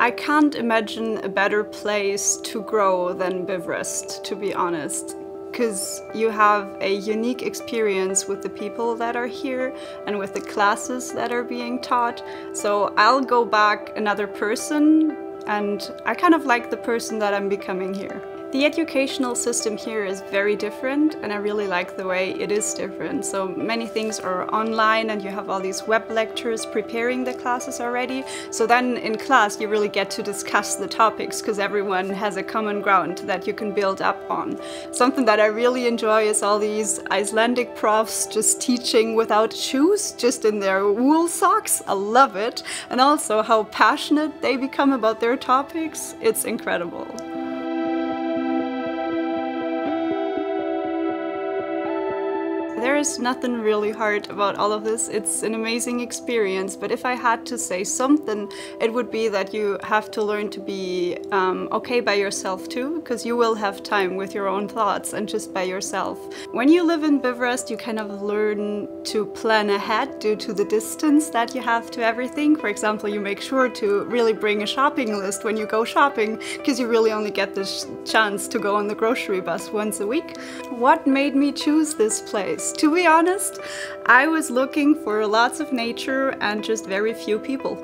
I can't imagine a better place to grow than Bifröst, to be honest, because you have a unique experience with the people that are here and with the classes that are being taught. So I'll go back another person, and I kind of like the person that I'm becoming here. The educational system here is very different, and I really like the way it is different. So many things are online and you have all these web lectures preparing the classes already. So then in class you really get to discuss the topics because everyone has a common ground that you can build up on. Something that I really enjoy is all these Icelandic profs just teaching without shoes, just in their wool socks. I love it. And also how passionate they become about their topics. It's incredible. There is nothing really hard about all of this. It's an amazing experience, but if I had to say something, it would be that you have to learn to be okay by yourself too, because you will have time with your own thoughts and just by yourself. When you live in Bifröst, you kind of learn to plan ahead due to the distance that you have to everything. For example, you make sure to really bring a shopping list when you go shopping, because you really only get this chance to go on the grocery bus once a week. What made me choose this place? To be honest, I was looking for lots of nature and just very few people.